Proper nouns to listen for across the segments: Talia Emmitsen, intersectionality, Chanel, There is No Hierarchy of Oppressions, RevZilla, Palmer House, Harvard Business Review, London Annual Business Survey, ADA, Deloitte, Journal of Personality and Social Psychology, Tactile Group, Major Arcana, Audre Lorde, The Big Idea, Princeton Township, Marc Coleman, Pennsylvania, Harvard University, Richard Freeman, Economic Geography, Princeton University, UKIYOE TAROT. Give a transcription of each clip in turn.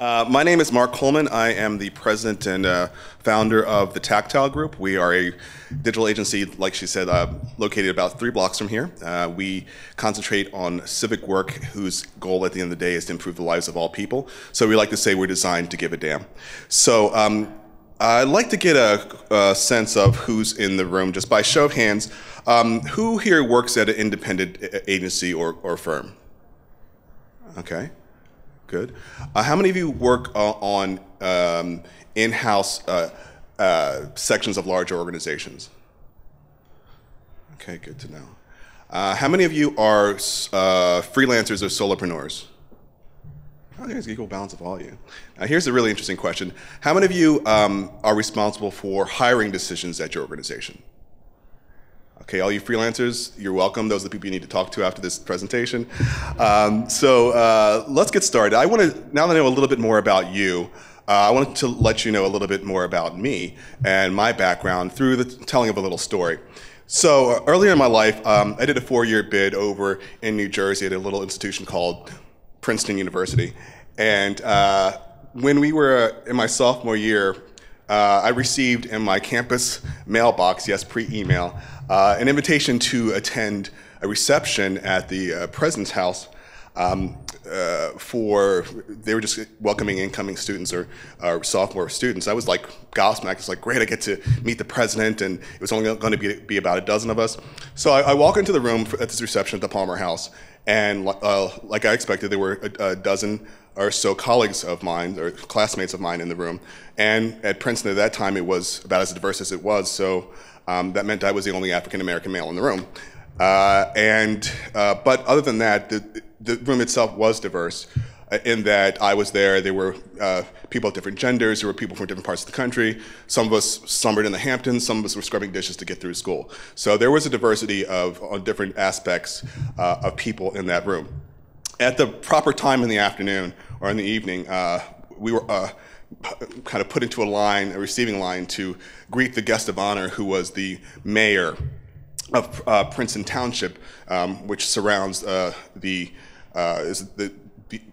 My name is Marc Coleman. I am the president and founder of the Tactile Group. We are a digital agency, like she said, located about 3 blocks from here. We concentrate on civic work whose goal at the end of the day is to improve the lives of all people. So we like to say we're designed to give a damn. So I'd like to get a sense of who's in the room, just by show of hands. Who here works at an independent agency or firm? Okay. Good. How many of you work on in-house sections of larger organizations? Okay, good to know. How many of you are freelancers or solopreneurs? I think it's an equal balance of all of you. Here's a really interesting question. How many of you are responsible for hiring decisions at your organization? Okay, all you freelancers, you're welcome. Those are the people you need to talk to after this presentation. So let's get started. I want to, now that I know a little bit more about you, I wanted to let you know a little bit more about me and my background through the telling of a little story. So earlier in my life, I did a 4-year bid over in New Jersey at a little institution called Princeton University. And when we were in my sophomore year, I received in my campus mailbox, yes, pre-email, an invitation to attend a reception at the president's house they were just welcoming incoming students or sophomore students. I was like gobsmacked. It's like, great, I get to meet the president, and it was only going to be about a dozen of us. So I walk into the room at this reception at the Palmer House, and like I expected, there were a dozen or so colleagues of mine or classmates of mine in the room. And at Princeton at that time, it was about as diverse as it was. So that meant I was the only African-American male in the room. But other than that, the room itself was diverse in that I was there. There were people of different genders. There were people from different parts of the country. Some of us summered in the Hamptons. Some of us were scrubbing dishes to get through school. So there was a diversity on different aspects of people in that room. At the proper time in the afternoon or in the evening, we were kind of put into a receiving line to greet the guest of honor, who was the mayor of Princeton Township, which surrounds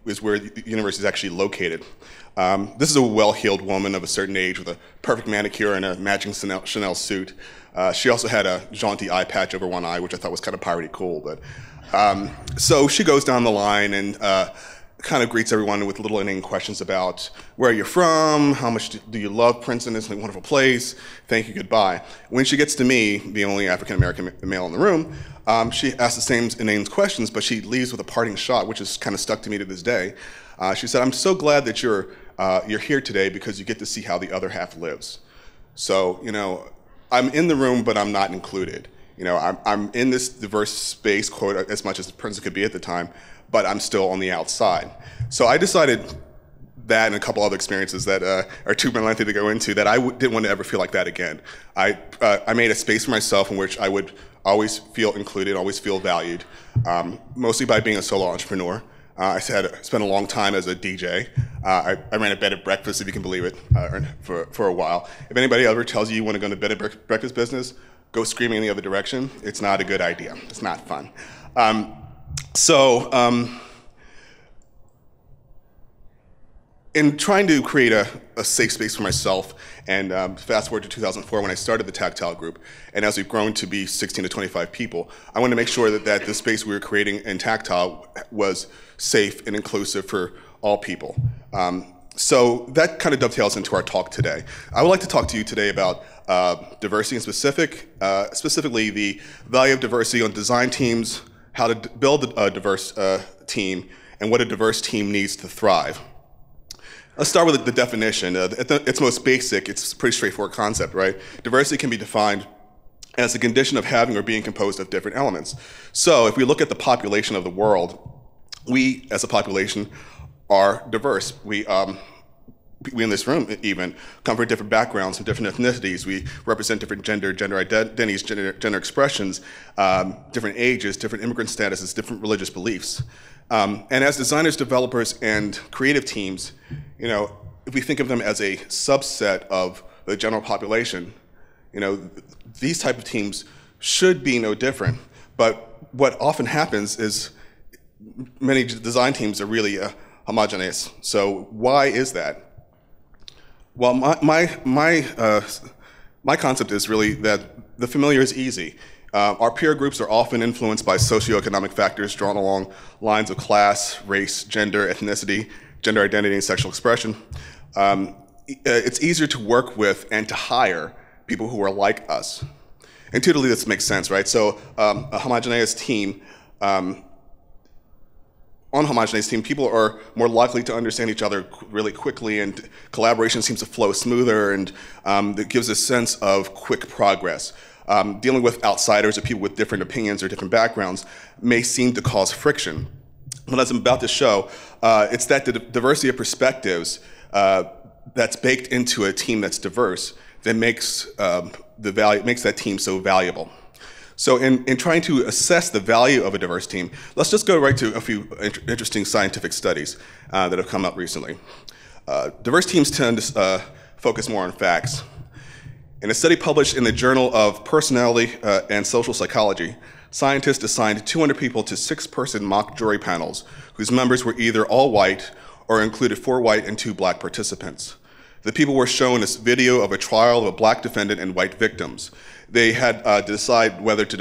is where the university is actually located. This is a well-heeled woman of a certain age with a perfect manicure and a matching Chanel suit. She also had a jaunty eye patch over one eye, which I thought was kind of piratey cool, but. So she goes down the line and kind of greets everyone with little inane questions about where you're from, how much do you love Princeton, it's a wonderful place, thank you, goodbye. When she gets to me, the only African-American male in the room, she asks the same inane questions, but she leaves with a parting shot, which is kind of stuck to me to this day. She said, I'm so glad that you're here today because you get to see how the other half lives. So, you know, I'm in the room, but I'm not included. You know, I'm in this diverse space, quote, as much as Princeton could be at the time, but I'm still on the outside. So I decided that and a couple other experiences that are too lengthy to go into that I didn't want to ever feel like that again. I made a space for myself in which I would always feel included, always feel valued, mostly by being a solo entrepreneur. I spent a long time as a DJ. I ran a bed and breakfast, if you can believe it, for a while. If anybody ever tells you you want to go into the bed and breakfast business, go screaming in the other direction. It's not a good idea. It's not fun. In trying to create a safe space for myself, and fast forward to 2004 when I started the Tactile Group, and as we've grown to be 16 to 25 people, I wanted to make sure that the space we were creating in Tactile was safe and inclusive for all people. So that kind of dovetails into our talk today. I would like to talk to you today about diversity and specifically the value of diversity on design teams, how to build a diverse team, and what a diverse team needs to thrive. Let's start with the definition. At its most basic, it's a pretty straightforward concept, right? Diversity can be defined as the condition of having or being composed of different elements. So if we look at the population of the world, we as a population are diverse. We in this room even come from different backgrounds, from different ethnicities. We represent different gender identities, gender expressions, different ages, different immigrant statuses, different religious beliefs. And as designers, developers, and creative teams, you know, if we think of them as a subset of the general population, you know, these type of teams should be no different. But what often happens is many design teams are really homogeneous. So why is that? Well, my concept is really that the familiar is easy. Our peer groups are often influenced by socioeconomic factors drawn along lines of class, race, gender, ethnicity, gender identity, and sexual expression. It's easier to work with and to hire people who are like us. Intuitively, this makes sense, right? So a homogeneous team, on a homogeneous team, people are more likely to understand each other really quickly, and collaboration seems to flow smoother, and it gives a sense of quick progress. Dealing with outsiders or people with different opinions or different backgrounds may seem to cause friction. But as I'm about to show, it's that the diversity of perspectives that's baked into a team that's diverse that makes makes that team so valuable. So in trying to assess the value of a diverse team, let's just go right to a few interesting scientific studies that have come out recently. Diverse teams tend to focus more on facts. In a study published in the Journal of Personality and Social Psychology, scientists assigned 200 people to 6-person mock jury panels whose members were either all white or included 4 white and 2 black participants. The people were shown a video of a trial of a black defendant and white victims. They had to decide whether to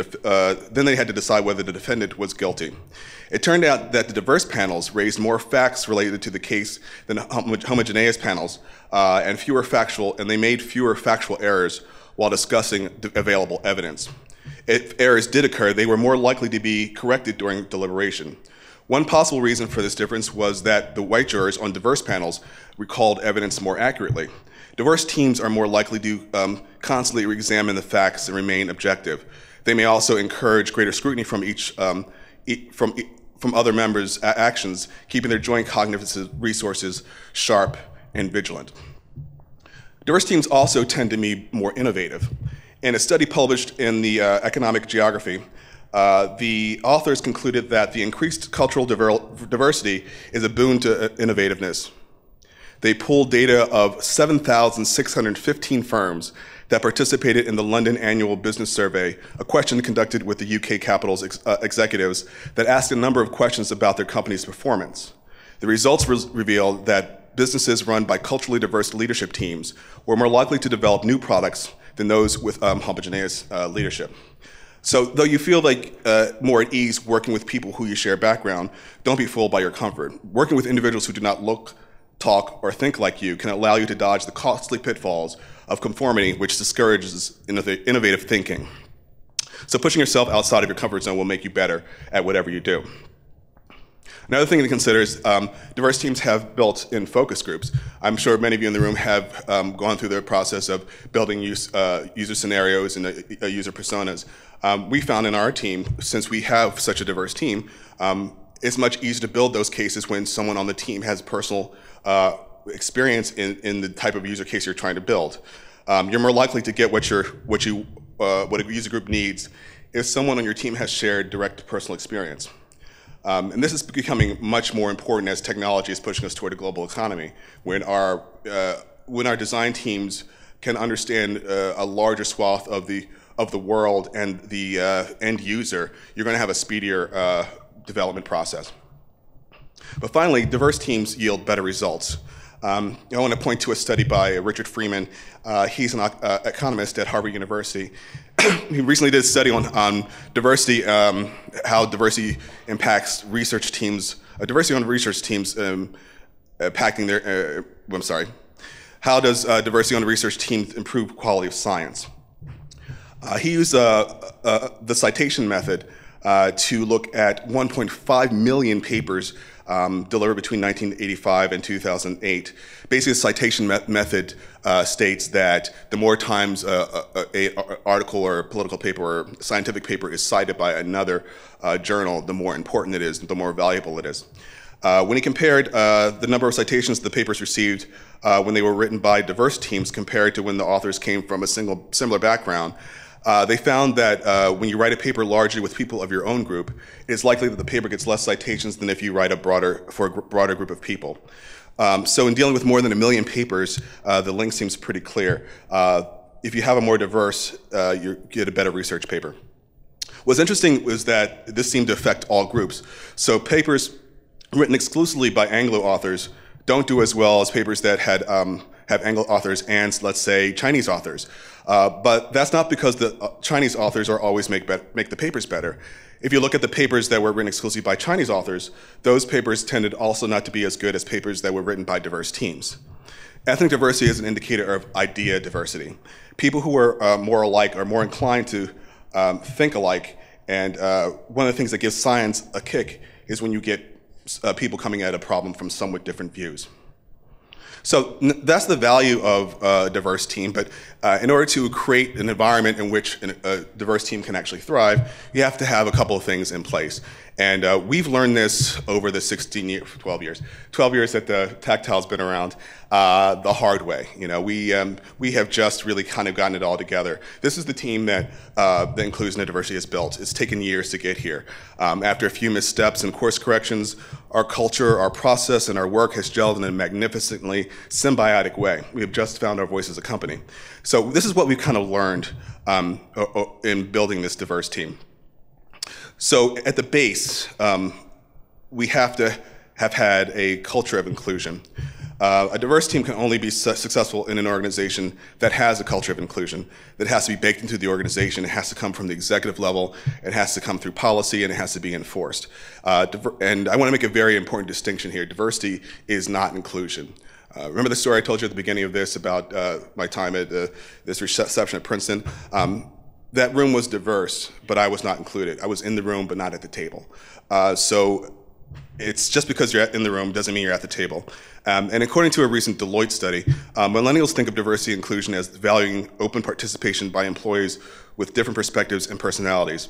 then they had to decide whether the defendant was guilty. It turned out that the diverse panels raised more facts related to the case than homogeneous panels, and they made fewer factual errors while discussing available evidence. If errors did occur, they were more likely to be corrected during deliberation. One possible reason for this difference was that the white jurors on diverse panels recalled evidence more accurately. Diverse teams are more likely to constantly re-examine the facts and remain objective. They may also encourage greater scrutiny from other members' actions, keeping their joint cognitive resources sharp and vigilant. Diverse teams also tend to be more innovative. In a study published in the Economic Geography, the authors concluded that the increased cultural diversity is a boon to innovativeness. They pooled data of 7,615 firms that participated in the London Annual Business Survey, a question conducted with the UK capital's executives that asked a number of questions about their company's performance. The results revealed that businesses run by culturally diverse leadership teams were more likely to develop new products than those with homogeneous leadership. So though you feel like more at ease working with people who you share background, don't be fooled by your comfort. Working with individuals who do not look, talk, or think like you can allow you to dodge the costly pitfalls of conformity, which discourages innovative thinking. So pushing yourself outside of your comfort zone will make you better at whatever you do. Another thing to consider is diverse teams have built-in focus groups. I'm sure many of you in the room have gone through the process of building user scenarios and user personas. We found in our team, since we have such a diverse team, it's much easier to build those cases when someone on the team has personal experience in the type of user case you're trying to build. You're more likely to get what a user group needs if someone on your team has shared direct personal experience. And this is becoming much more important as technology is pushing us toward a global economy. When our design teams can understand a larger swath of the world and the end user, you're going to have a speedier development process. But finally, diverse teams yield better results. I want to point to a study by Richard Freeman. He's an economist at Harvard University. He recently did a study on diversity, how diversity impacts research teams, how does diversity on research teams improve quality of science? He used the citation method to look at 1.5 million papers delivered between 1985 and 2008. Basically, the citation method states that the more times an article or political paper or scientific paper is cited by another journal, the more important it is, the more valuable it is. When he compared the number of citations the papers received when they were written by diverse teams compared to when the authors came from a similar background, they found that when you write a paper largely with people of your own group, it's likely that the paper gets less citations than if you write for a broader group of people. So in dealing with more than 1 million papers, the link seems pretty clear. If you have a more diverse, you get a better research paper. What's interesting was that this seemed to affect all groups. So papers written exclusively by Anglo authors don't do as well as papers that had have Anglo authors and, let's say, Chinese authors. But that's not because the Chinese authors are always make the papers better. If you look at the papers that were written exclusively by Chinese authors, those papers tended also not to be as good as papers that were written by diverse teams. Ethnic diversity is an indicator of idea diversity. People who are more alike are more inclined to think alike, and one of the things that gives science a kick is when you get people coming at a problem from somewhat different views. So that's the value of a diverse team, but in order to create an environment in which a diverse team can actually thrive, you have to have a couple of things in place. And we've learned this over the 12 years that the Tactile's been around the hard way. You know, we have just really kind of gotten it all together. This is the team that the inclusion and diversity has built. It's taken years to get here. After a few missteps and course corrections, our culture, our process, and our work has gelled in a magnificently symbiotic way. We have just found our voice as a company. So this is what we've kind of learned in building this diverse team. So at the base, we have to have had a culture of inclusion. A diverse team can only be successful in an organization that has a culture of inclusion, that has to be baked into the organization, it has to come from the executive level, it has to come through policy, and it has to be enforced. And I want to make a very important distinction here. Diversity is not inclusion. Remember the story I told you at the beginning of this about my time at this reception at Princeton? That room was diverse, but I was not included. I was in the room, but not at the table. So it's just because you're in the room doesn't mean you're at the table. And according to a recent Deloitte study, millennials think of diversity and inclusion as valuing open participation by employees with different perspectives and personalities.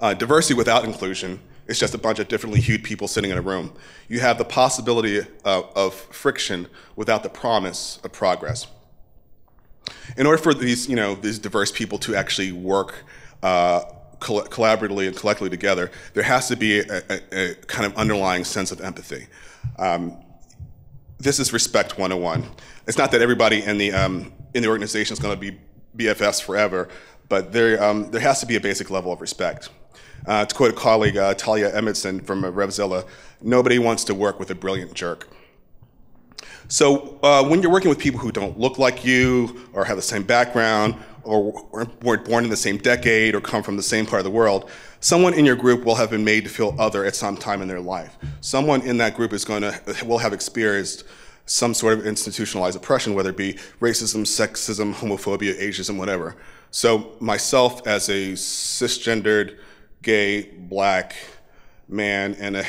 Diversity without inclusion is just a bunch of differently hued people sitting in a room. You have the possibility of friction without the promise of progress. In order for these, you know, these diverse people to actually work collaboratively and collectively together, there has to be a kind of underlying sense of empathy. This is respect 101. It's not that everybody in the organization is going to be BFFs forever, but there has to be a basic level of respect. To quote a colleague, Talia Emmitsen from RevZilla, nobody wants to work with a brilliant jerk. So when you're working with people who don't look like you or have the same background or weren't born in the same decade or come from the same part of the world, someone in your group will have been made to feel other at some time in their life. Someone in that group will have experienced some sort of institutionalized oppression, whether it be racism, sexism, homophobia, ageism, whatever. So myself as a cisgendered, gay, black man in a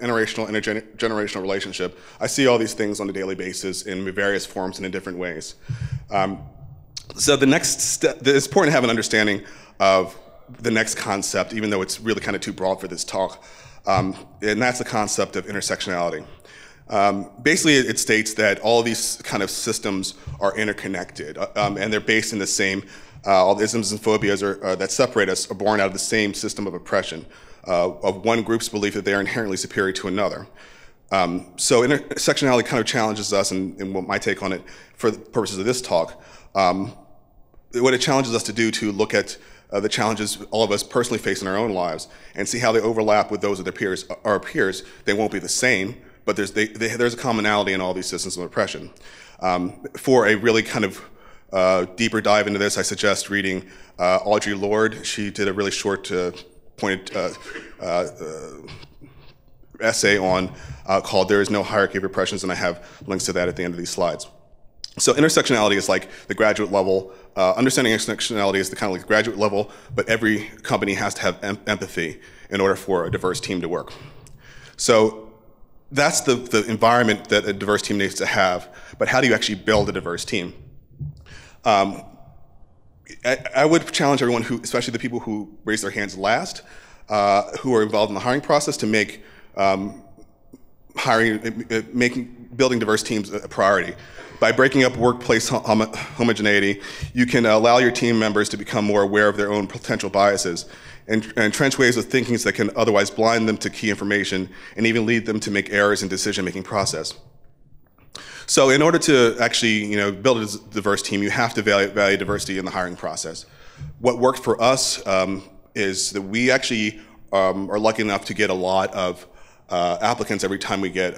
interracial, intergenerational relationship, I see all these things on a daily basis in various forms and in different ways. So the next step, it's important to have an understanding of the next concept, even though it's really kind of too broad for this talk, and that's the concept of intersectionality. Basically, it states that all these kind of systems are interconnected, and they're based in the same, all the isms and phobias that separate us are born out of the same system of oppression. Of one group's belief that they are inherently superior to another. So intersectionality kind of challenges us, and what my take on it for the purposes of this talk, what it challenges us to do to look at the challenges all of us personally face in our own lives and see how they overlap with those of their peers. Our peers, they won't be the same, but there's a commonality in all these systems of oppression. For a really kind of deeper dive into this, I suggest reading Audre Lorde. She did a really short pointed essay on called There is No Hierarchy of Oppressions, and I have links to that at the end of these slides. So intersectionality is like the graduate level. Understanding intersectionality is the kind of like graduate level, but every company has to have empathy in order for a diverse team to work. So that's the environment that a diverse team needs to have, but how do you actually build a diverse team? I would challenge everyone who, especially the people who raise their hands last, who are involved in the hiring process, to make building diverse teams a priority. By breaking up workplace homogeneity, you can allow your team members to become more aware of their own potential biases and trench ways of thinking that can otherwise blind them to key information and even lead them to make errors in decision-making process. So in order to actually, you know, build a diverse team, you have to value diversity in the hiring process. What worked for us is that we actually are lucky enough to get a lot of applicants every time we get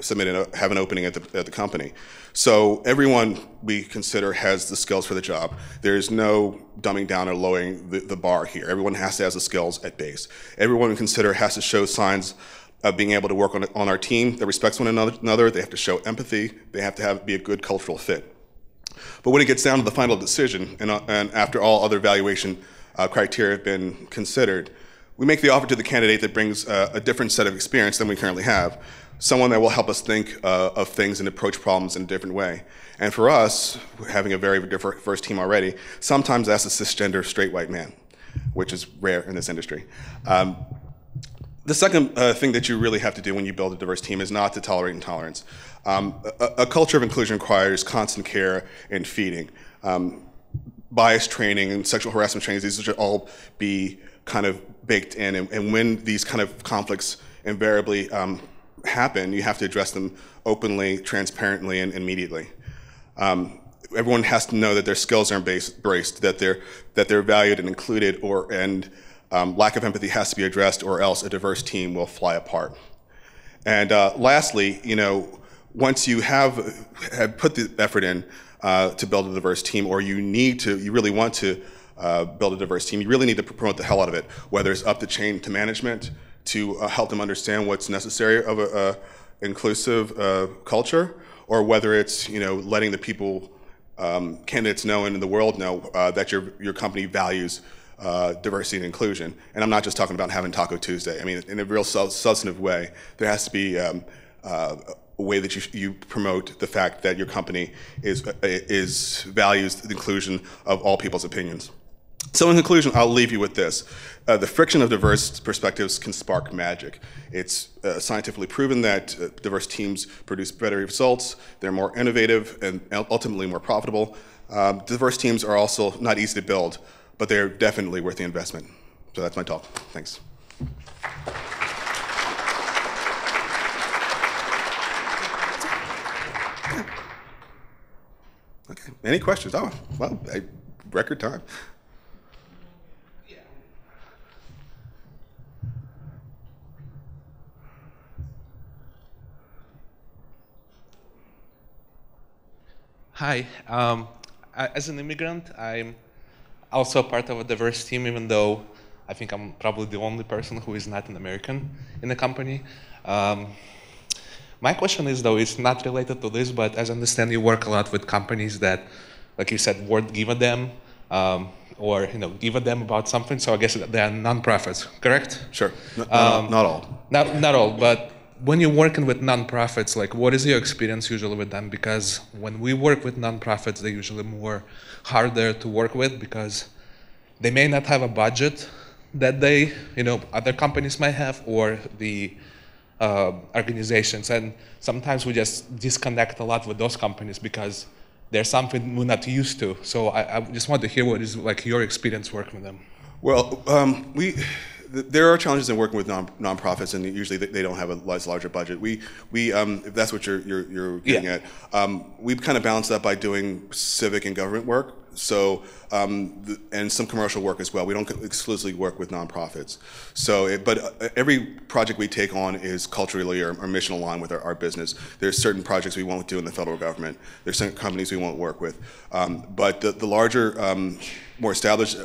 submitted, have an opening at the company. So everyone we consider has the skills for the job. There is no dumbing down or lowering the bar here. Everyone has to have the skills at base. Everyone we consider has to show signs of being able to work on our team that respects one another. They have to show empathy. They have to be a good cultural fit. But when it gets down to the final decision, and after all other evaluation criteria have been considered, we make the offer to the candidate that brings a different set of experience than we currently have, someone that will help us think of things and approach problems in a different way. And for us, having a very diverse team already, sometimes that's a cisgender straight white man, which is rare in this industry. The second thing that you really have to do when you build a diverse team is not to tolerate intolerance. A culture of inclusion requires constant care and feeding. Bias training and sexual harassment trainings, these should all be kind of baked in. And when these kind of conflicts invariably happen, you have to address them openly, transparently, and immediately. Everyone has to know that their skills are embraced, that they're valued and included, and lack of empathy has to be addressed, or else a diverse team will fly apart. And lastly, you know, once you have put the effort in to build a diverse team, or you really want to build a diverse team, you really need to promote the hell out of it, whether it's up the chain to management to help them understand what's necessary of a inclusive culture, or whether it's, you know, letting the people, candidates know and the world know that your company values diversity and inclusion. And I'm not just talking about having Taco Tuesday. I mean, in a real substantive way, there has to be a way that you promote the fact that your company values the inclusion of all people's opinions. So in conclusion, I'll leave you with this. The friction of diverse perspectives can spark magic. It's scientifically proven that diverse teams produce better results, they're more innovative, and ultimately more profitable. Diverse teams are also not easy to build, but they're definitely worth the investment. So that's my talk. Thanks. Okay, any questions? Oh, well, record time. Yeah. Hi, as an immigrant, I'm also part of a diverse team, even though I think I'm probably the only person who is not an American in the company. My question is, though, it's not related to this, but as I understand, you work a lot with companies that, like you said, word give a damn, or, you know, give a damn about something. So I guess they are nonprofits, correct? Sure. Not all, but when you're working with nonprofits, like, what is your experience usually with them? Because when we work with nonprofits, they're usually more harder to work with because they may not have a budget that they, you know, other companies might have, or the organizations, and sometimes we just disconnect a lot with those companies because there's something we're not used to. So I just want to hear what is like your experience working with them. Well, there are challenges in working with nonprofits, and usually they don't have a larger budget. We if that's what you're getting yeah. at, we kind of balance that by doing civic and government work. So, and some commercial work as well. We don't exclusively work with nonprofits. So, but every project we take on is culturally or mission aligned with our business. There's certain projects we won't do in the federal government. There's certain companies we won't work with. But the larger, more established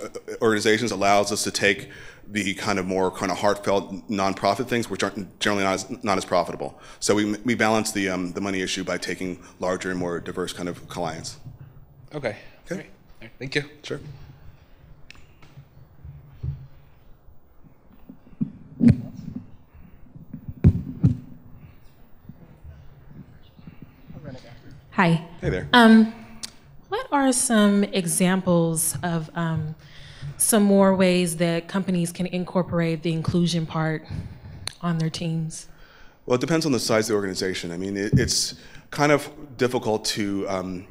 organizations allows us to take the kind of more kind of heartfelt nonprofit things, which are generally not as profitable. So we balance the money issue by taking larger and more diverse kind of clients. Okay. Okay. Thank you. Sure. Hi. Hey there. What are some examples of some more ways that companies can incorporate the inclusion part on their teams? Well, it depends on the size of the organization. I mean, it's kind of difficult to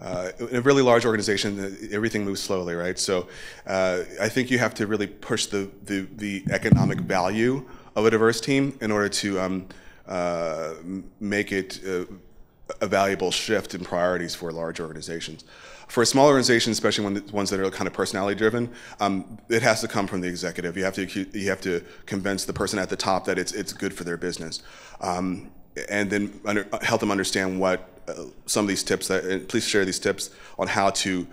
in a really large organization, everything moves slowly, right? So I think you have to really push the economic value of a diverse team in order to make it a valuable shift in priorities for large organizations. For smaller organizations, especially ones that are kind of personality driven, it has to come from the executive. You have to convince the person at the top that it's good for their business, and then help them understand what some of these tips. Please share these tips on how to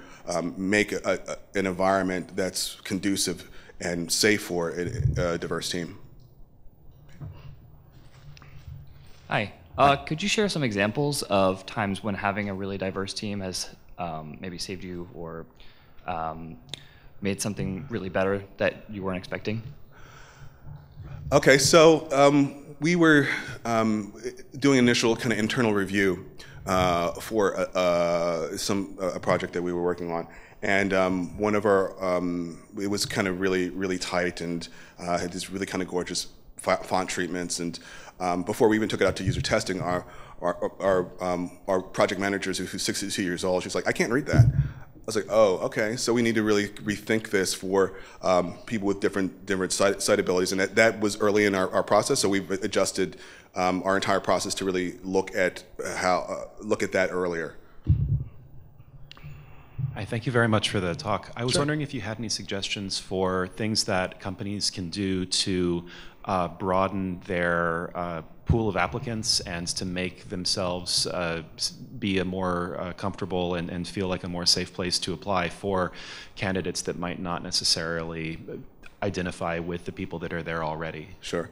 make an environment that's conducive and safe for a diverse team. Hi. Could you share some examples of times when having a really diverse team has maybe saved you or made something really better that you weren't expecting? Okay, so we were doing initial kind of internal review for a project that we were working on. And one of our, it was kind of really, really tight and had these really kind of gorgeous font treatments. And before we even took it out to user testing, our project manager, who's 62 years old, she's like, I can't read that. I was like, oh, okay. So we need to really rethink this for people with different sight abilities, and that was early in our process. So we've adjusted our entire process to really look at how look at that earlier. I thank you very much for the talk. I was wondering if you had any suggestions for things that companies can do to broaden their pool of applicants and to make themselves be a more comfortable and feel like a more safe place to apply for candidates that might not necessarily identify with the people that are there already. Sure.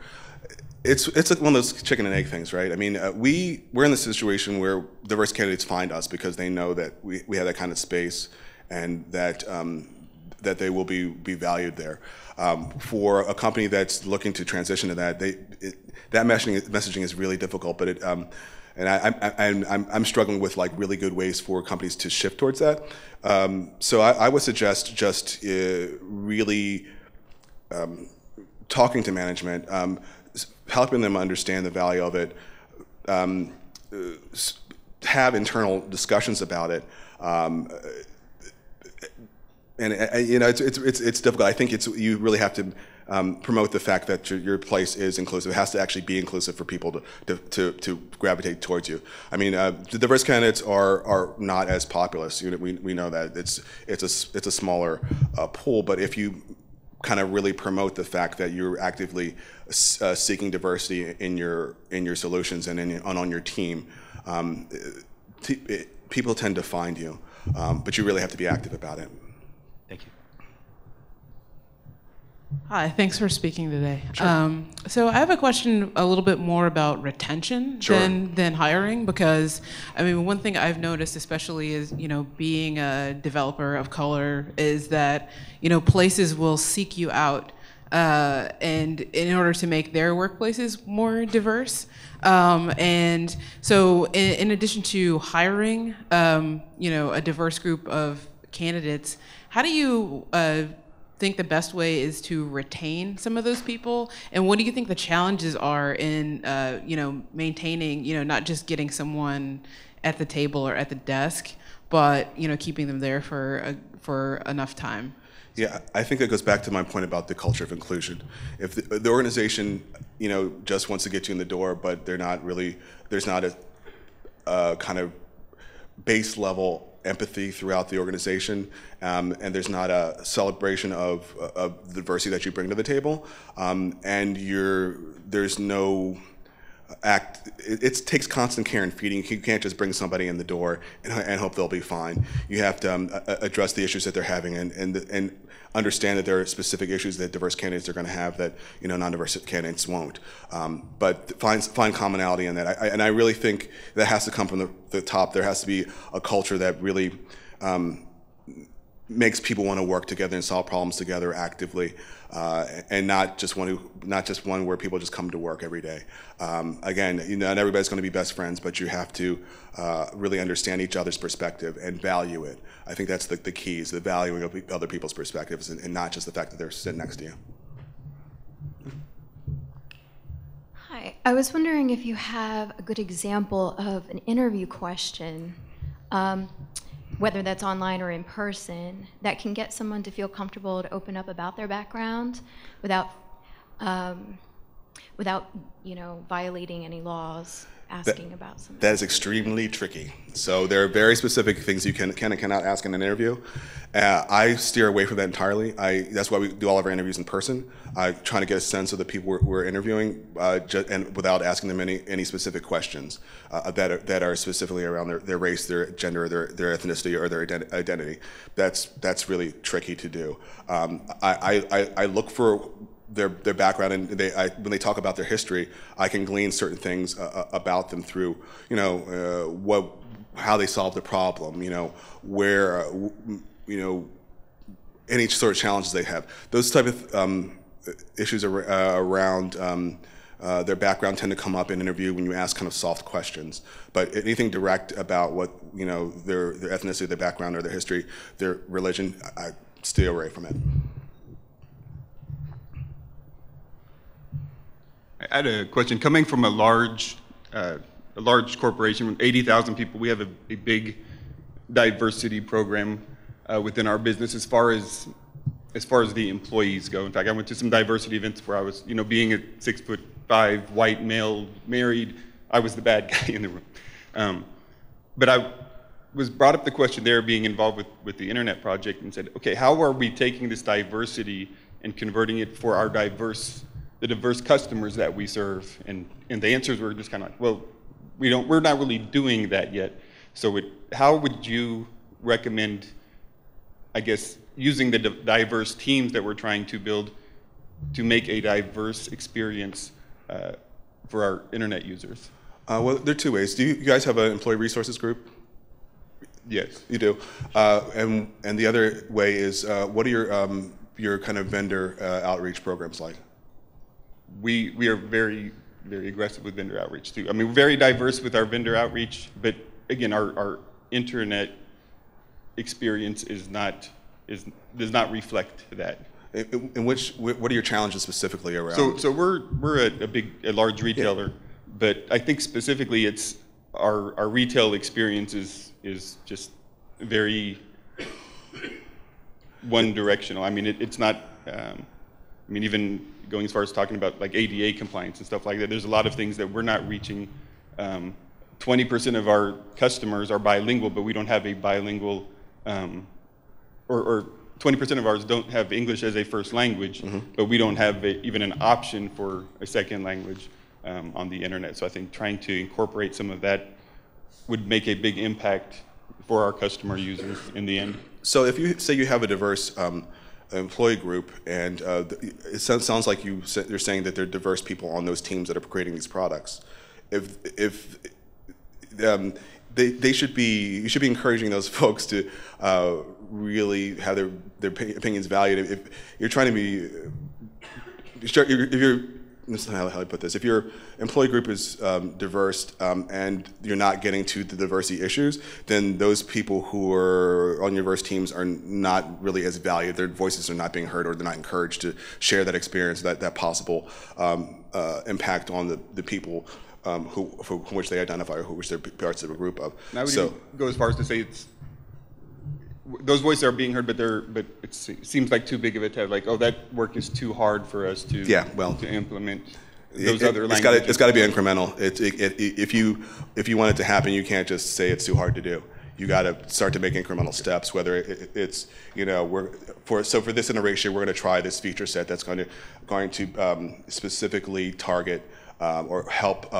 It's like one of those chicken and egg things, right? I mean, we're in the situation where diverse candidates find us because they know that we have that kind of space and that that they will be valued there. For a company that's looking to transition to that, that messaging is really difficult. But it and I'm struggling with like really good ways for companies to shift towards that. So I would suggest just really talking to management, helping them understand the value of it, have internal discussions about it. And you know, it's difficult. I think you really have to promote the fact that your place is inclusive. It has to actually be inclusive for people to gravitate towards you. I mean, the diverse candidates are not as populous. You know, we know that it's a smaller pool. But if you kind of really promote the fact that you're actively seeking diversity in your solutions and on your team, people tend to find you. But you really have to be active about it. Thank you. Hi, thanks for speaking today. Sure. So I have a question a little bit more about retention than hiring, because I mean, one thing I've noticed, especially is, you know, being a developer of color, is that, you know, places will seek you out and in order to make their workplaces more diverse. And so in addition to hiring, you know, a diverse group of candidates, how do you think the best way is to retain some of those people, and what do you think the challenges are in you know, maintaining, you know, not just getting someone at the table or at the desk, but, you know, keeping them there for enough time? Yeah, I think that goes back to my point about the culture of inclusion. If the organization, you know, just wants to get you in the door, but they're not really, there's not a kind of base level empathy throughout the organization, and there's not a celebration of the diversity that you bring to the table, and there's no act. It takes constant care and feeding. You can't just bring somebody in the door and hope they'll be fine. You have to address the issues that they're having and understand that there are specific issues that diverse candidates are going to have that, you know, non-diverse candidates won't. But find commonality in that. I really think that has to come from the top. There has to be a culture that really makes people want to work together and solve problems together actively, and not just one where people just come to work every day. Again, you know, not everybody's going to be best friends, but you have to really understand each other's perspective and value it. I think that's the key, is the valuing of other people's perspectives and not just the fact that they're sitting next to you. Hi, I was wondering if you have a good example of an interview question, whether that's online or in person, that can get someone to feel comfortable to open up about their background without without, you know, violating any laws, asking about something? That is extremely tricky. So there are very specific things you can and cannot ask in an interview. I steer away from that entirely. That's why we do all of our interviews in person. I'm trying to get a sense of the people we're interviewing and without asking them any specific questions that are specifically around their race, their gender, their ethnicity, or their identity. That's really tricky to do. I look for their background, and when they talk about their history, I can glean certain things about them through, you know, how they solved the problem, you know, where, you know, any sort of challenges they have. Those type of issues around their background tend to come up in an interview when you ask kind of soft questions. But anything direct about what, you know, their ethnicity, their background, or their history, their religion, I stay away from it. I had a question. Coming from a large corporation with 80,000 people, we have a big diversity program within our business as far as the employees go. In fact, I went to some diversity events where I was, you know, being a 6'5" white male, married, I was the bad guy in the room. But I was brought up the question there, being involved with the Internet Project, and said, okay, how are we taking this diversity and converting it for our diverse customers that we serve? And the answers were just kind of like, well, we're not really doing that yet. So how would you recommend, I guess, using the diverse teams that we're trying to build to make a diverse experience for our internet users? Well, there are two ways. Do you guys have an employee resources group? Yes. You do. And the other way is, what are your kind of vendor outreach programs like? We are very, very aggressive with vendor outreach too. I mean, we're very diverse with our vendor outreach, but again, our internet experience does not reflect that. In what are your challenges specifically around? So we're a large retailer, yeah. But I think specifically it's our retail experience is just very one directional. I mean, it's not. I mean, even going as far as talking about like ADA compliance and stuff like that, there's a lot of things that we're not reaching. 20% of our customers are bilingual, but we don't have a bilingual, or 20% of ours don't have English as a first language, mm-hmm. but we don't have even an option for a second language on the internet. So I think trying to incorporate some of that would make a big impact for our customer users in the end. So if you say you have a diverse employee group, and it sounds like you're saying that there are diverse people on those teams that are creating these products. You should be encouraging those folks to really have their opinions valued. If you're trying to that's not how I put this. If your employee group is diverse and you're not getting to the diversity issues, then those people who are on diverse teams are not really as valued. Their voices are not being heard, or they're not encouraged to share that experience, that possible impact on the people who which they identify or which they're parts of a group of. And I would even go as far as to say those voices are being heard, but it seems like too big of a task. Like, oh, that work is too hard for us to to implement those other languages. It's got to be incremental. If you want it to happen, you can't just say it's too hard to do. You got to start to make incremental steps. Whether it's you know for this iteration, we're going to try this feature set that's going to specifically target or help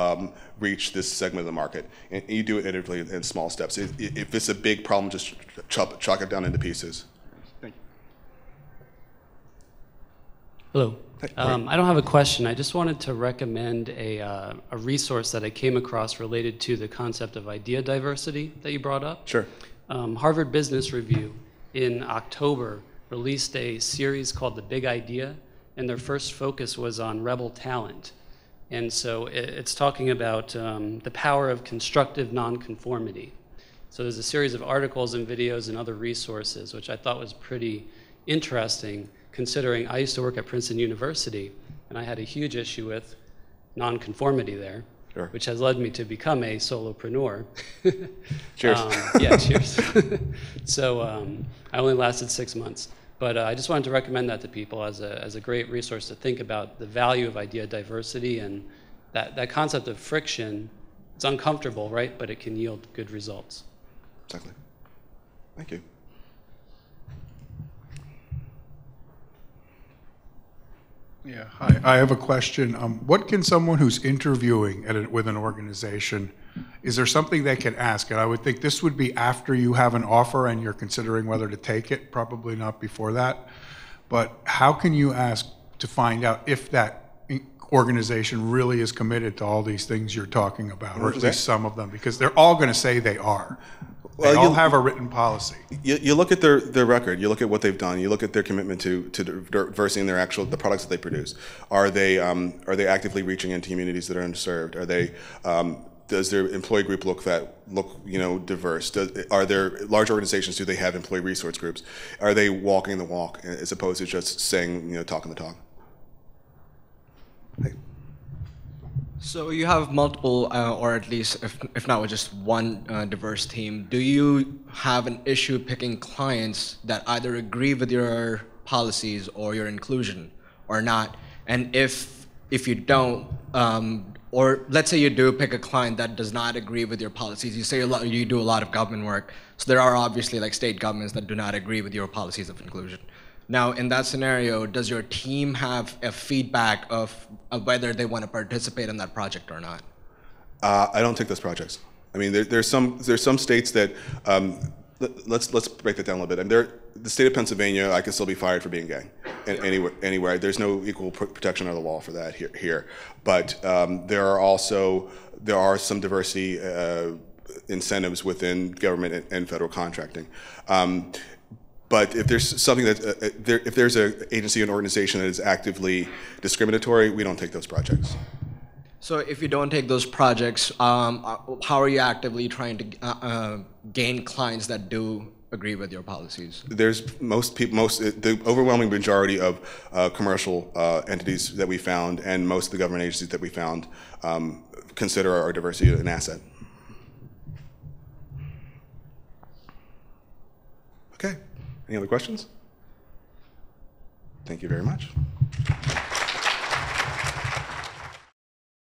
reach this segment of the market. And you do it iteratively in small steps. If it's a big problem, just chop it down into pieces. Thank you. Hello. Hey, I don't have a question. I just wanted to recommend a resource that I came across related to the concept of idea diversity that you brought up. Sure. Harvard Business Review in October released a series called The Big Idea, and their first focus was on rebel talent. And so it's talking about the power of constructive nonconformity. So there's a series of articles and videos and other resources, which I thought was pretty interesting, considering I used to work at Princeton University, and I had a huge issue with nonconformity there, sure. Which has led me to become a solopreneur. Cheers. Yeah, cheers. So I only lasted 6 months. But I just wanted to recommend that to people as a great resource to think about the value of idea diversity and that concept of friction. It's uncomfortable, right? But it can yield good results. Exactly. Thank you. Yeah, hi. I have a question. What can someone who's interviewing with an organization, is there something they can ask? And I would think this would be after you have an offer and you're considering whether to take it, probably not before that. But how can you ask to find out if that organization really is committed to all these things you're talking about, or at least some of them, because they're all going to say they are. Well, they all have a written policy. You look at their record. You look at what they've done. You look at their commitment to diversity in the products that they produce. Are they actively reaching into communities that are underserved? Are they does their employee group look diverse? Are there large organizations? Do they have employee resource groups? Are they walking the walk as opposed to just saying talking the talk? So you have multiple, or at least if not with just one diverse team, do you have an issue picking clients that either agree with your policies or your inclusion or not? And if you don't, or let's say you do pick a client that does not agree with your policies, you say you do a lot of government work, so there are obviously like state governments that do not agree with your policies of inclusion. Now, in that scenario, does your team have a feedback of whether they want to participate in that project or not? I don't take those projects. I mean, there's some states that let's break that down a little bit. And the state of Pennsylvania, I can still be fired for being gay, and anywhere. There's no equal protection under the law for that here. But there are some diversity incentives within government and federal contracting. But if there's something that, if there's an agency or an organization that is actively discriminatory, we don't take those projects. So if you don't take those projects, how are you actively trying to gain clients that do agree with your policies? There's the overwhelming majority of commercial entities that we found and most of the government agencies that we found consider our diversity an asset. Okay. Any other questions? Thank you very much.